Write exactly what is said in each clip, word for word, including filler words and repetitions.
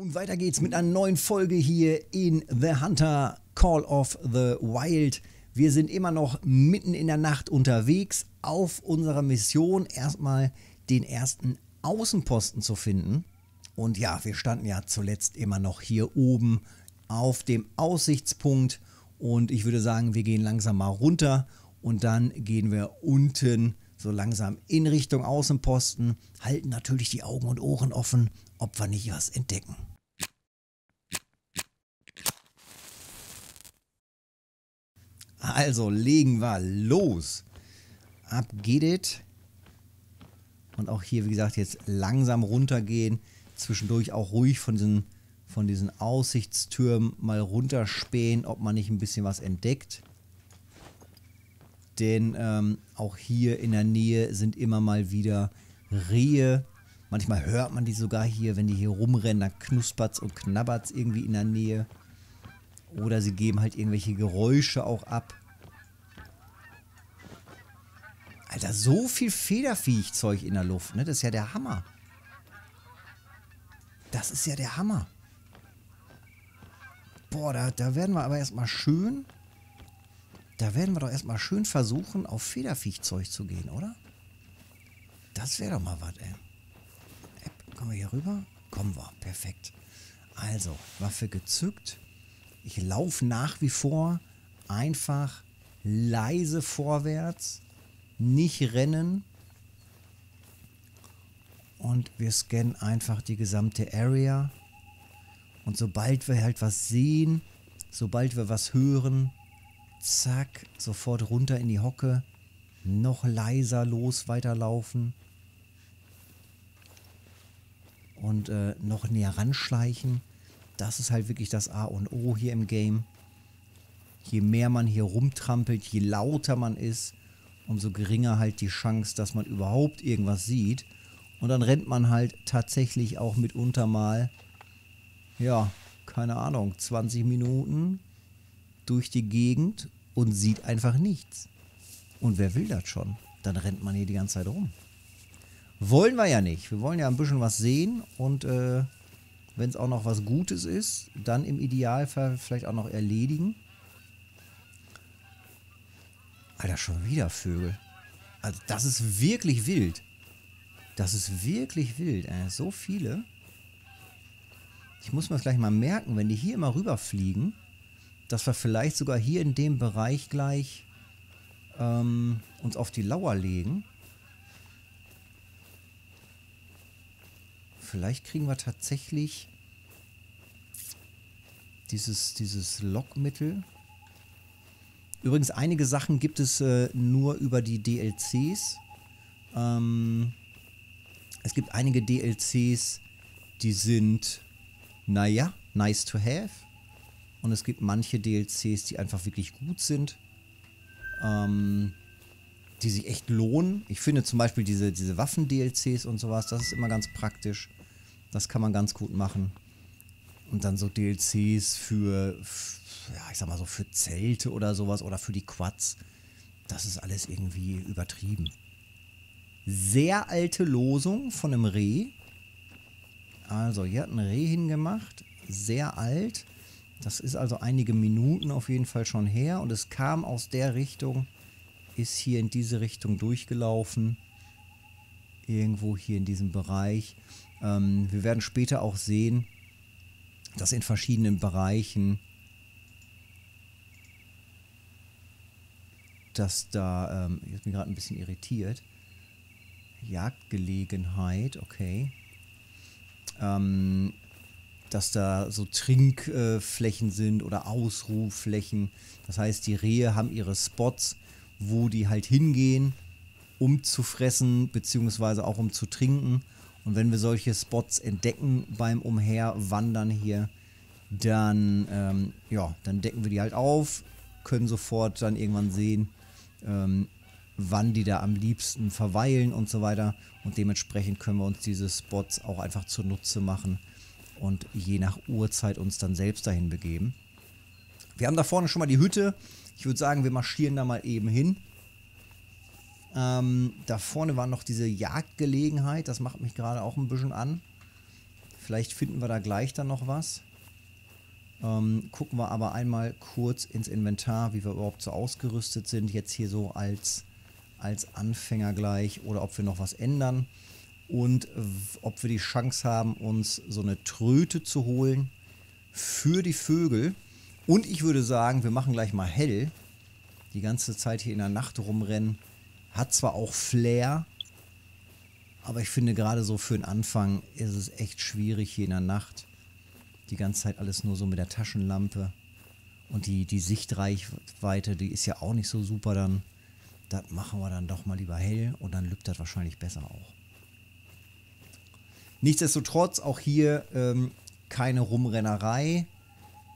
Und weiter geht's mit einer neuen Folge hier in theHunter: Call of the Wild. Wir sind immer noch mitten in der Nacht unterwegs auf unserer Mission, erstmal den ersten Außenposten zu finden. Und ja, wir standen ja zuletzt immer noch hier oben auf dem Aussichtspunkt. Und ich würde sagen, wir gehen langsam mal runter und dann gehen wir unten so langsam in Richtung Außenposten, halten natürlich die Augen und Ohren offen, ob wir nicht was entdecken. Also legen wir los. Ab geht it. Und auch hier, wie gesagt, jetzt langsam runtergehen. Zwischendurch auch ruhig von diesen, von diesen Aussichtstürmen mal runterspähen, ob man nicht ein bisschen was entdeckt. Denn ähm, auch hier in der Nähe sind immer mal wieder Rehe. Manchmal hört man die sogar hier, wenn die hier rumrennen, dann knuspert's und knabbert's irgendwie in der Nähe. Oder sie geben halt irgendwelche Geräusche auch ab. Alter, so viel Federviehzeug in der Luft, ne? Das ist ja der Hammer. Das ist ja der Hammer. Boah, da, da werden wir aber erstmal schön... Da werden wir doch erstmal schön versuchen, auf Federviehzeug zu gehen, oder? Das wäre doch mal was, ey. Kommen wir hier rüber? Kommen wir, perfekt. Also, Waffe gezückt. Ich laufe nach wie vor einfach leise vorwärts. Nicht rennen. Und wir scannen einfach die gesamte Area. Und sobald wir halt was sehen, sobald wir was hören... Zack, sofort runter in die Hocke. Noch leiser los, weiterlaufen. Und äh, noch näher ranschleichen. Das ist halt wirklich das A und O hier im Game. Je mehr man hier rumtrampelt, je lauter man ist, umso geringer halt die Chance, dass man überhaupt irgendwas sieht. Und dann rennt man halt tatsächlich auch mitunter mal, ja, keine Ahnung, zwanzig Minuten... durch die Gegend und sieht einfach nichts. Und wer will das schon? Dann rennt man hier die ganze Zeit rum. Wollen wir ja nicht. Wir wollen ja ein bisschen was sehen und äh, wenn es auch noch was Gutes ist, dann im Idealfall vielleicht auch noch erledigen. Alter, schon wieder Vögel. Also das ist wirklich wild. Das ist wirklich wild. Äh, so viele. Ich muss mir das gleich mal merken, wenn die hier immer rüberfliegen, dass wir vielleicht sogar hier in dem Bereich gleich ähm, uns auf die Lauer legen. Vielleicht kriegen wir tatsächlich dieses, dieses Lockmittel. Übrigens, einige Sachen gibt es äh, nur über die D L Cs. Ähm, es gibt einige D L Cs, die sind, naja, nice to have. Und es gibt manche D L Cs, die einfach wirklich gut sind, ähm, die sich echt lohnen. Ich finde zum Beispiel diese, diese Waffen-D L Cs und sowas, das ist immer ganz praktisch. Das kann man ganz gut machen. Und dann so D L Cs für, ja, ich sag mal so, für Zelte oder sowas oder für die Quads. Das ist alles irgendwie übertrieben. Sehr alte Losung von einem Reh. Also, hier hat ein Reh hingemacht. Sehr alt. Das ist also einige Minuten auf jeden Fall schon her. Und es kam aus der Richtung, ist hier in diese Richtung durchgelaufen. Irgendwo hier in diesem Bereich. Ähm, wir werden später auch sehen, dass in verschiedenen Bereichen, dass da, ähm, ich bin gerade ein bisschen irritiert, Jagdgelegenheit, okay. Ähm... dass da so Trinkflächen sind oder Ausruhflächen. Das heißt, die Rehe haben ihre Spots, wo die halt hingehen, um zu fressen, beziehungsweise auch um zu trinken. Und wenn wir solche Spots entdecken beim Umherwandern hier, dann, ähm, ja, dann decken wir die halt auf, können sofort dann irgendwann sehen, ähm, wann die da am liebsten verweilen und so weiter. Und dementsprechend können wir uns diese Spots auch einfach zunutze machen. Und je nach Uhrzeit uns dann selbst dahin begeben. Wir haben da vorne schon mal die Hütte. Ich würde sagen, wir marschieren da mal eben hin. Ähm, da vorne war noch diese Jagdgelegenheit. Das macht mich gerade auch ein bisschen an. Vielleicht finden wir da gleich dann noch was. Ähm, gucken wir aber einmal kurz ins Inventar, wie wir überhaupt so ausgerüstet sind. Jetzt hier so als, als Anfänger gleich. Oder ob wir noch was ändern. Und ob wir die Chance haben, uns so eine Tröte zu holen für die Vögel. Und ich würde sagen, wir machen gleich mal hell. Die ganze Zeit hier in der Nacht rumrennen. Hat zwar auch Flair, aber ich finde gerade so für den Anfang ist es echt schwierig hier in der Nacht. Die ganze Zeit alles nur so mit der Taschenlampe. Und die, die Sichtreichweite, die ist ja auch nicht so super dann. Das machen wir dann doch mal lieber hell und dann lübt das wahrscheinlich besser auch. Nichtsdestotrotz auch hier ähm, keine Rumrennerei,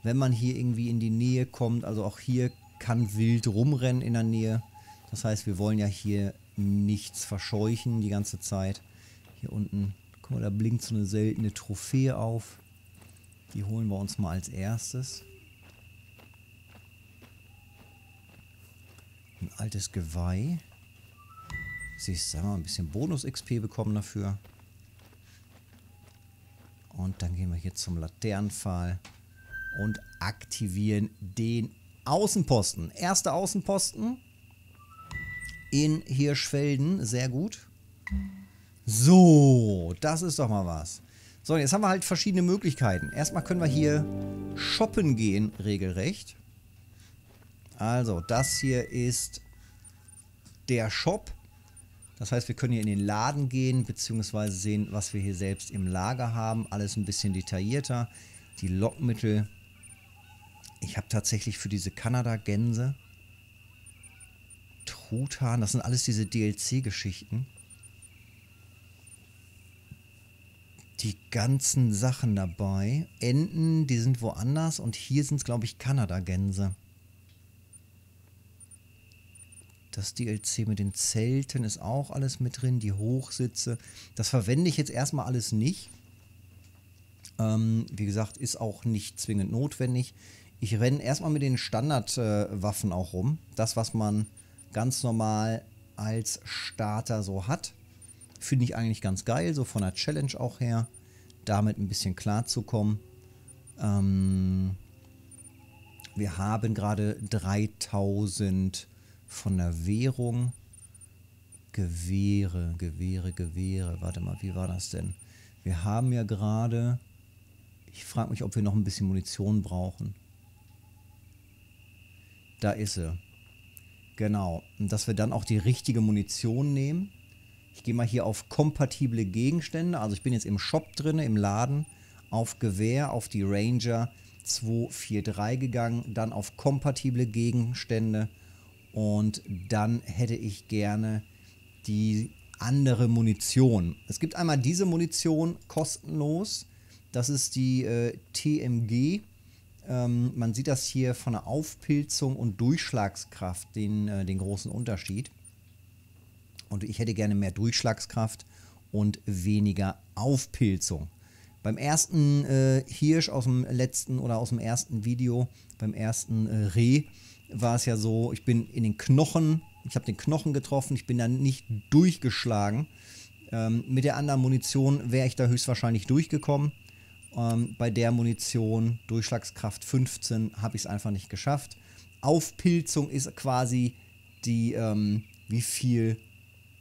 wenn man hier irgendwie in die Nähe kommt. Also auch hier kann wild rumrennen in der Nähe. Das heißt, wir wollen ja hier nichts verscheuchen die ganze Zeit. Hier unten, guck mal, da blinkt so eine seltene Trophäe auf. Die holen wir uns mal als erstes. Ein altes Geweih. Siehst du, haben wir ein bisschen Bonus-X P bekommen dafür. Und dann gehen wir hier zum Laternenpfahl und aktivieren den Außenposten. Erster Außenposten in Hirschfelden. Sehr gut. So, das ist doch mal was. So, jetzt haben wir halt verschiedene Möglichkeiten. Erstmal können wir hier shoppen gehen, regelrecht. Also, das hier ist der Shop. Das heißt, wir können hier in den Laden gehen, beziehungsweise sehen, was wir hier selbst im Lager haben. Alles ein bisschen detaillierter. Die Lockmittel. Ich habe tatsächlich für diese Kanada-Gänse, Truthahn, das sind alles diese D L C-Geschichten. Die ganzen Sachen dabei. Enten, die sind woanders. Und hier sind es, glaube ich, Kanada-Gänse. Das D L C mit den Zelten ist auch alles mit drin. Die Hochsitze. Das verwende ich jetzt erstmal alles nicht. Ähm, wie gesagt, ist auch nicht zwingend notwendig. Ich renne erstmal mit den Standardwaffen äh, auch rum. Das, was man ganz normal als Starter so hat. Finde ich eigentlich ganz geil. So von der Challenge auch her. Damit ein bisschen klarzukommen. Ähm, wir haben gerade dreitausend... von der Währung. Gewehre, Gewehre, Gewehre. Warte mal, wie war das denn? Wir haben ja gerade... Ich frage mich, ob wir noch ein bisschen Munition brauchen. Da ist sie. Genau. Und dass wir dann auch die richtige Munition nehmen. Ich gehe mal hier auf kompatible Gegenstände. Also ich bin jetzt im Shop drin, im Laden. Auf Gewehr, auf die Ranger zwei vier drei gegangen. Dann auf kompatible Gegenstände. Und dann hätte ich gerne die andere Munition. Es gibt einmal diese Munition kostenlos. Das ist die äh, T M G. Ähm, man sieht das hier von der Aufpilzung und Durchschlagskraft, den, äh, den großen Unterschied. Und ich hätte gerne mehr Durchschlagskraft und weniger Aufpilzung. Beim ersten äh, Hirsch aus dem letzten oder aus dem ersten Video, beim ersten äh, Reh, war es ja so, ich bin in den Knochen, ich habe den Knochen getroffen, ich bin dann nicht durchgeschlagen. Ähm, mit der anderen Munition wäre ich da höchstwahrscheinlich durchgekommen. Ähm, bei der Munition, Durchschlagskraft fünfzehn, habe ich es einfach nicht geschafft. Aufpilzung ist quasi die, ähm, wie viel,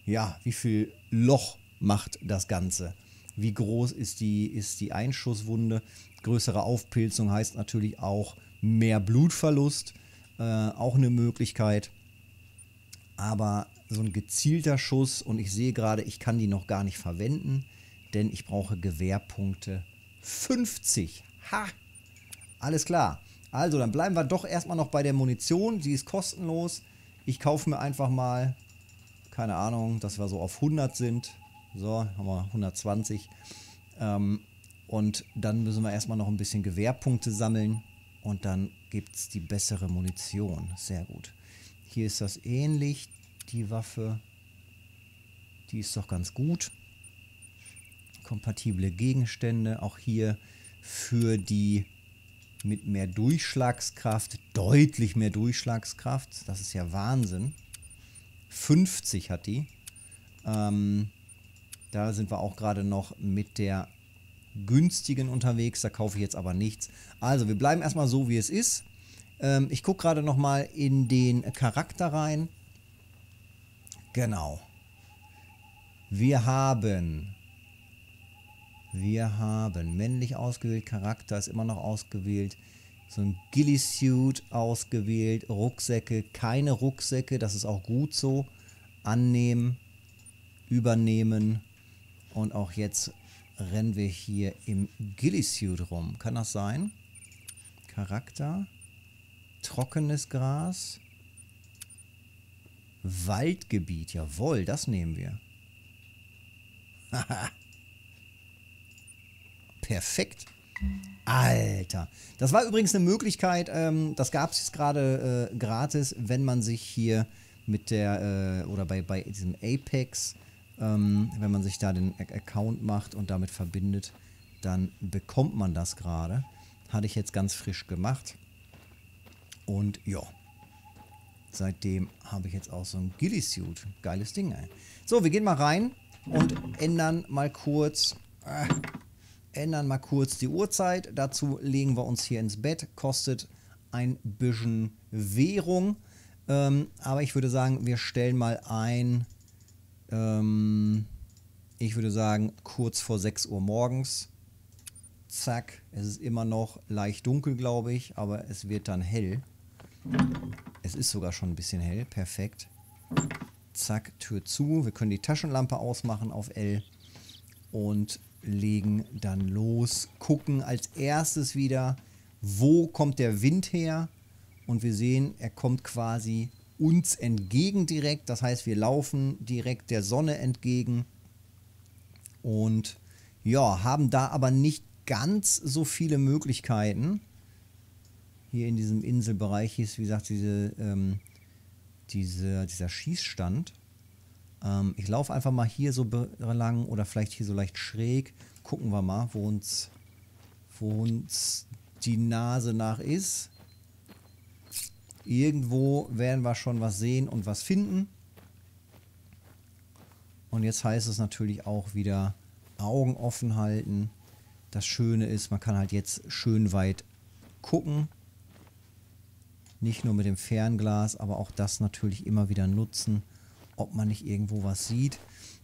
ja, wie viel Loch macht das Ganze. Wie groß ist die, ist die Einschusswunde. Größere Aufpilzung heißt natürlich auch mehr Blutverlust. Äh, auch eine Möglichkeit, aber so ein gezielter Schuss, und ich sehe gerade, ich kann die noch gar nicht verwenden, denn ich brauche Gewehrpunkte fünfzig. Ha! Alles klar. Also, dann bleiben wir doch erstmal noch bei der Munition, die ist kostenlos. Ich kaufe mir einfach mal, keine Ahnung, dass wir so auf hundert sind. So, haben wir hundertzwanzig. Ähm, und dann müssen wir erstmal noch ein bisschen Gewehrpunkte sammeln. Und dann gibt es die bessere Munition. Sehr gut. Hier ist das ähnlich. Die Waffe, die ist doch ganz gut. Kompatible Gegenstände. Auch hier für die mit mehr Durchschlagskraft. Deutlich mehr Durchschlagskraft. Das ist ja Wahnsinn. fünfzig hat die. Ähm, da sind wir auch gerade noch mit der günstigen unterwegs, da kaufe ich jetzt aber nichts. Also wir bleiben erstmal so, wie es ist. Ähm, ich gucke gerade nochmal in den Charakter rein. Genau. Wir haben... Wir haben männlich ausgewählt, Charakter ist immer noch ausgewählt, so ein Ghillie-Suit ausgewählt, Rucksäcke, keine Rucksäcke, das ist auch gut so. Annehmen, übernehmen und auch jetzt rennen wir hier im Ghillie-Suit rum. Kann das sein? Charakter, trockenes Gras, Waldgebiet, jawohl, das nehmen wir. Haha. Perfekt. Alter. Das war übrigens eine Möglichkeit, ähm, das gab es jetzt gerade äh, gratis, wenn man sich hier mit der, äh, oder bei, bei diesem Apex, ähm, wenn man sich da den Account macht und damit verbindet, dann bekommt man das gerade. Hatte ich jetzt ganz frisch gemacht. Und ja. Seitdem habe ich jetzt auch so ein Ghillie-Suit. Geiles Ding, ey. So, wir gehen mal rein und ändern mal kurz... Äh, Ändern mal kurz die Uhrzeit. Dazu legen wir uns hier ins Bett. Kostet ein bisschen Währung. Ähm, aber ich würde sagen, wir stellen mal ein, ähm, ich würde sagen, kurz vor sechs Uhr morgens. Zack. Es ist immer noch leicht dunkel, glaube ich. Aber es wird dann hell. Es ist sogar schon ein bisschen hell. Perfekt. Zack, Tür zu. Wir können die Taschenlampe ausmachen auf L. Und... legen dann los, gucken als erstes wieder, wo kommt der Wind her, und wir sehen, er kommt quasi uns entgegen direkt, das heißt, wir laufen direkt der Sonne entgegen und ja, haben da aber nicht ganz so viele Möglichkeiten. Hier in diesem Inselbereich ist, wie gesagt, diese, ähm, diese, dieser Schießstand. Ich laufe einfach mal hier so lang oder vielleicht hier so leicht schräg. Gucken wir mal, wo uns, wo uns die Nase nach ist. Irgendwo werden wir schon was sehen und was finden. Und jetzt heißt es natürlich auch wieder Augen offen halten. Das Schöne ist, man kann halt jetzt schön weit gucken. Nicht nur mit dem Fernglas, aber auch das natürlich immer wieder nutzen, ob man nicht irgendwo was sieht.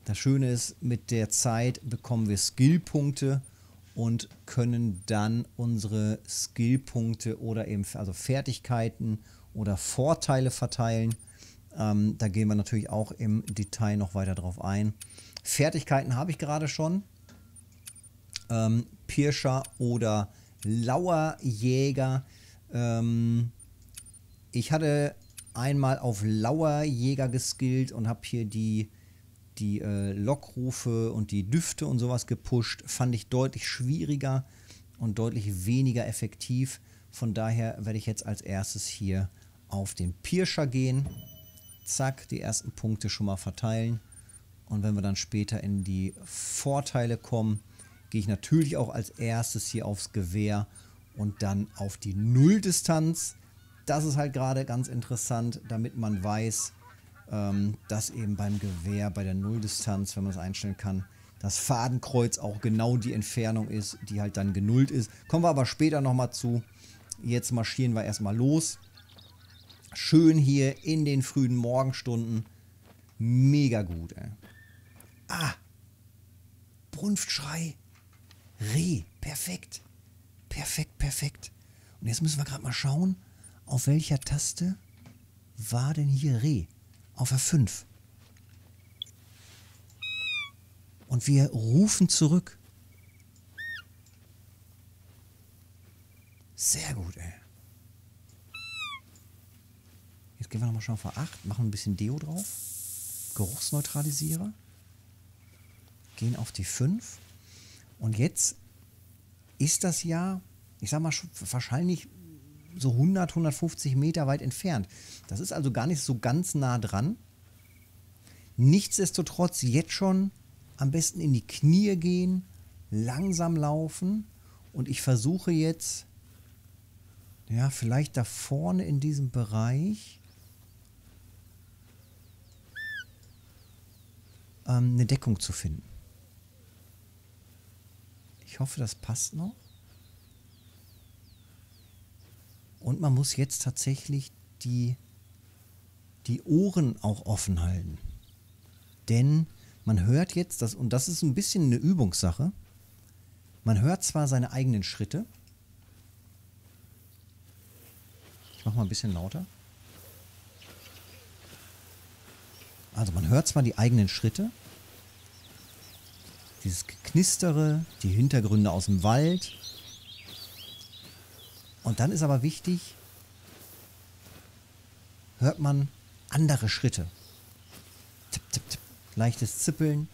Das Schöne ist, mit der Zeit bekommen wir Skillpunkte und können dann unsere Skillpunkte oder eben also Fertigkeiten oder Vorteile verteilen. Ähm, da gehen wir natürlich auch im Detail noch weiter drauf ein. Fertigkeiten habe ich gerade schon. Ähm, Pirscher oder Lauerjäger. Ähm, ich hatte... einmal auf Lauerjäger geskillt und habe hier die, die äh, Lockrufe und die Düfte und sowas gepusht. Fand ich deutlich schwieriger und deutlich weniger effektiv. Von daher werde ich jetzt als erstes hier auf den Pirscher gehen. Zack, die ersten Punkte schon mal verteilen. Und wenn wir dann später in die Vorteile kommen, gehe ich natürlich auch als erstes hier aufs Gewehr und dann auf die Nulldistanz. Das ist halt gerade ganz interessant, damit man weiß, ähm, dass eben beim Gewehr, bei der Nulldistanz, wenn man es einstellen kann, das Fadenkreuz auch genau die Entfernung ist, die halt dann genullt ist. Kommen wir aber später nochmal zu. Jetzt marschieren wir erstmal los. Schön hier in den frühen Morgenstunden. Mega gut, ey. Ah! Brunftschrei. Reh. Perfekt. Perfekt, perfekt. Und jetzt müssen wir gerade mal schauen. Auf welcher Taste war denn hier Reh? Auf F fünf. Und wir rufen zurück. Sehr gut, ey. Jetzt gehen wir nochmal schon auf A acht, machen ein bisschen Deo drauf. Geruchsneutralisierer. Gehen auf die fünf. Und jetzt ist das ja, ich sag mal, wahrscheinlich... so hundert, hundertfünfzig Meter weit entfernt. Das ist also gar nicht so ganz nah dran. Nichtsdestotrotz jetzt schon am besten in die Knie gehen, langsam laufen, und ich versuche jetzt, ja, vielleicht da vorne in diesem Bereich ähm, eine Deckung zu finden. Ich hoffe, das passt noch. Und man muss jetzt tatsächlich die, die Ohren auch offen halten. Denn man hört jetzt, das, und das ist ein bisschen eine Übungssache, man hört zwar seine eigenen Schritte. Ich mache mal ein bisschen lauter. Also man hört zwar die eigenen Schritte, dieses Geknistere, die Hintergründe aus dem Wald. Und dann ist aber wichtig, hört man andere Schritte. Tipp, tipp, tipp. Leichtes Zippeln.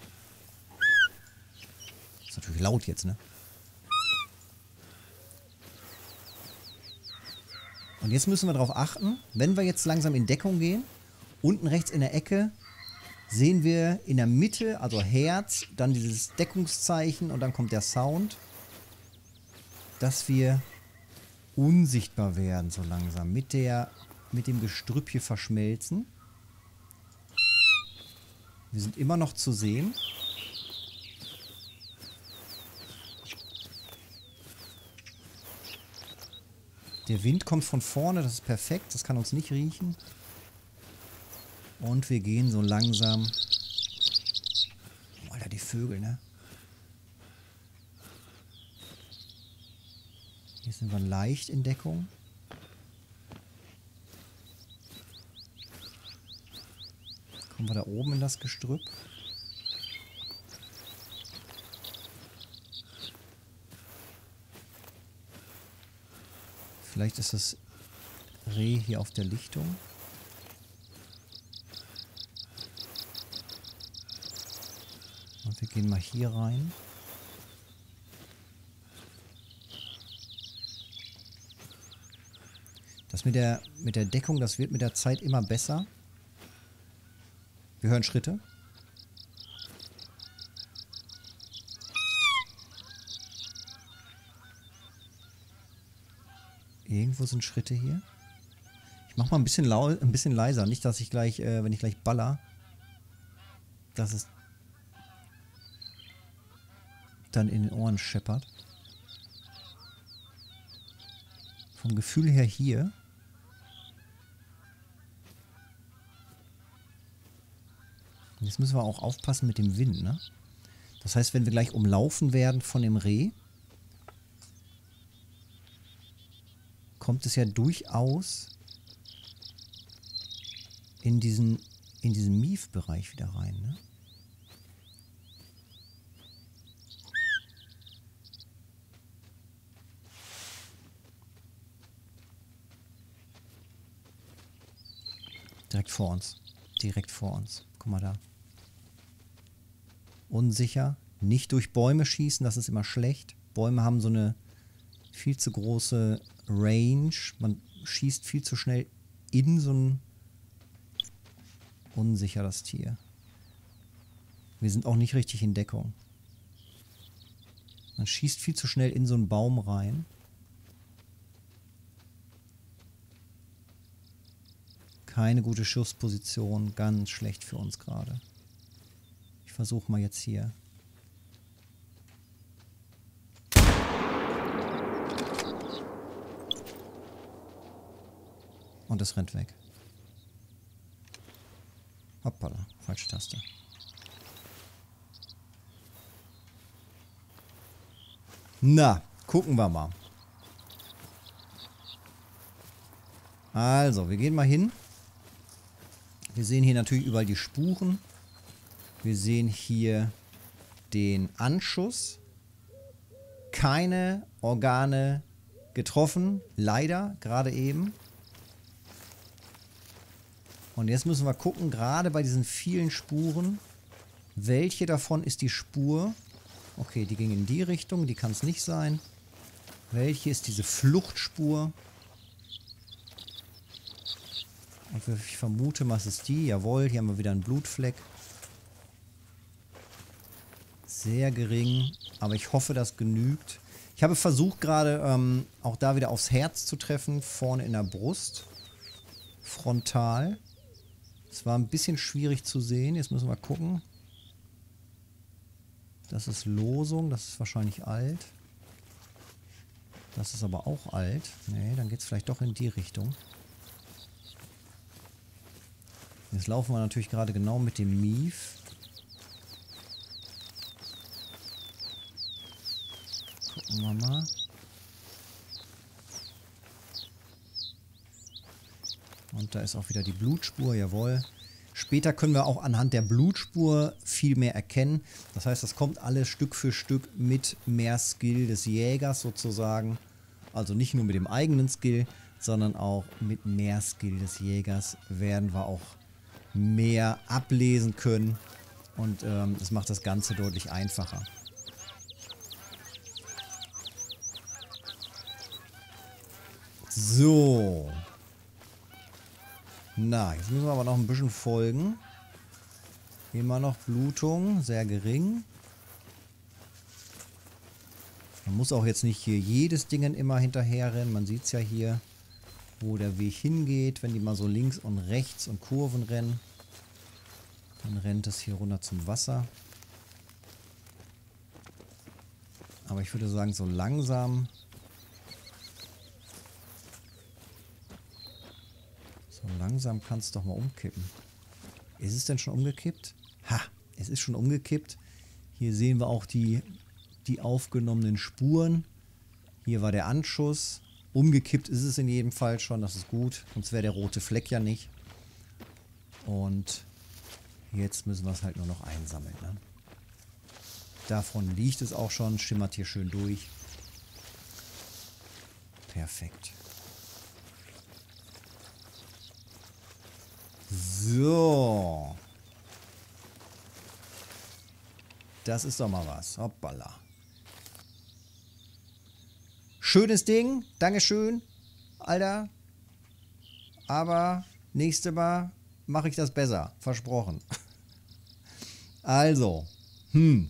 Ist natürlich laut jetzt, ne? Und jetzt müssen wir darauf achten, wenn wir jetzt langsam in Deckung gehen, unten rechts in der Ecke sehen wir in der Mitte, also Herz, dann dieses Deckungszeichen und dann kommt der Sound, dass wir unsichtbar werden so langsam, mit der, mit dem Gestrüpp hier verschmelzen. Wir sind immer noch zu sehen. Der Wind kommt von vorne, das ist perfekt, das kann uns nicht riechen. Und wir gehen so langsam... Oh, Alter, die Vögel, ne? Hier sind wir leicht in Deckung. Kommen wir da oben in das Gestrüpp. Vielleicht ist das Reh hier auf der Lichtung. Und wir gehen mal hier rein. Das mit der, mit der Deckung, das wird mit der Zeit immer besser. Wir hören Schritte. Irgendwo sind Schritte hier. Ich mach mal ein bisschen, lau ein bisschen leiser. Nicht, dass ich gleich, äh, wenn ich gleich baller, dass es dann in den Ohren scheppert. Vom Gefühl her hier. Und jetzt müssen wir auch aufpassen mit dem Wind, ne? Das heißt, wenn wir gleich umlaufen werden von dem Reh, kommt es ja durchaus in diesen, in diesen Mief-Bereich wieder rein, ne? Direkt vor uns. Direkt vor uns. Guck mal da. Unsicher. Nicht durch Bäume schießen, das ist immer schlecht. Bäume haben so eine viel zu große Range. Man schießt viel zu schnell in so ein unsicher, das Tier. Wir sind auch nicht richtig in Deckung. Man schießt viel zu schnell in so einen Baum rein. Keine gute Schussposition. Ganz schlecht für uns gerade. Ich versuche mal jetzt hier. Und es rennt weg. Hoppala, falsche Taste. Na, gucken wir mal. Also, wir gehen mal hin. Wir sehen hier natürlich überall die Spuren. Wir sehen hier den Anschuss. Keine Organe getroffen. Leider, gerade eben. Und jetzt müssen wir gucken, gerade bei diesen vielen Spuren, welche davon ist die Spur? Okay, die ging in die Richtung, die kann es nicht sein. Welche ist diese Fluchtspur? Und ich vermute, was ist die? Jawohl, hier haben wir wieder einen Blutfleck. Sehr gering, aber ich hoffe, das genügt. Ich habe versucht gerade, ähm, auch da wieder aufs Herz zu treffen, vorne in der Brust. Frontal. Es war ein bisschen schwierig zu sehen. Jetzt müssen wir gucken. Das ist Losung, das ist wahrscheinlich alt. Das ist aber auch alt. Nee, dann geht es vielleicht doch in die Richtung. Jetzt laufen wir natürlich gerade genau mit dem Mief. Gucken wir mal. Und da ist auch wieder die Blutspur, jawohl. Später können wir auch anhand der Blutspur viel mehr erkennen. Das heißt, das kommt alles Stück für Stück mit mehr Skill des Jägers sozusagen. Also nicht nur mit dem eigenen Skill, sondern auch mit mehr Skill des Jägers werden wir auch mehr ablesen können. Und ähm, das macht das Ganze deutlich einfacher. So. Na, jetzt müssen wir aber noch ein bisschen folgen. Immer noch Blutung, sehr gering. Man muss auch jetzt nicht hier jedes Ding immer hinterherrennen. Man sieht es ja hier, wo der Weg hingeht. Wenn die mal so links und rechts und Kurven rennen, dann rennt es hier runter zum Wasser. Aber ich würde sagen, so langsam... Langsam kann es doch mal umkippen. Ist es denn schon umgekippt? Ha, es ist schon umgekippt. Hier sehen wir auch die, die aufgenommenen Spuren. Hier war der Anschuss. Umgekippt ist es in jedem Fall schon, das ist gut. Sonst wäre der rote Fleck ja nicht. Und jetzt müssen wir es halt nur noch einsammeln. Ne? Davon liegt es auch schon, schimmert hier schön durch. Perfekt. So. Das ist doch mal was. Hoppala. Schönes Ding. Dankeschön, Alter. Aber nächstes Mal mache ich das besser. Versprochen. Also. Hm.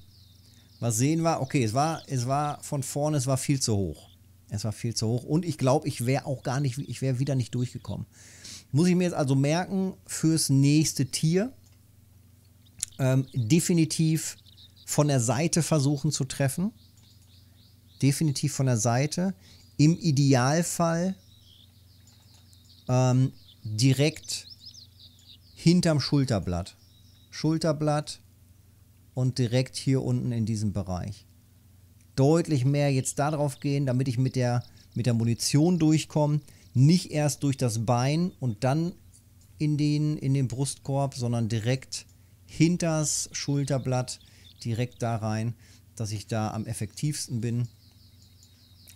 Was sehen wir? Okay, es war, es war von vorne, es war viel zu hoch. Es war viel zu hoch. Und ich glaube, ich wäre auch gar nicht, ich wäre wieder nicht durchgekommen. Muss ich mir jetzt also merken, fürs nächste Tier ähm, definitiv von der Seite versuchen zu treffen. Definitiv von der Seite. Im Idealfall ähm, direkt hinterm Schulterblatt. Schulterblatt und direkt hier unten in diesem Bereich. Deutlich mehr jetzt darauf gehen, damit ich mit der, mit der Munition durchkomme. Nicht erst durch das Bein und dann in den, in den Brustkorb, sondern direkt hinters Schulterblatt, direkt da rein, dass ich da am effektivsten bin.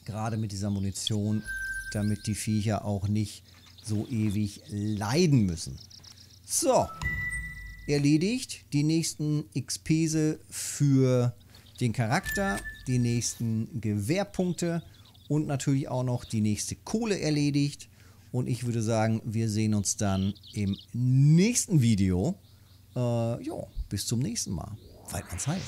Gerade mit dieser Munition, damit die Viecher auch nicht so ewig leiden müssen. So, erledigt. Die nächsten X P-se für den Charakter, die nächsten Gewehrpunkte. Und natürlich auch noch die nächste Kohle erledigt. Und ich würde sagen, wir sehen uns dann im nächsten Video. Äh, jo, bis zum nächsten Mal. Weidmanns Heil.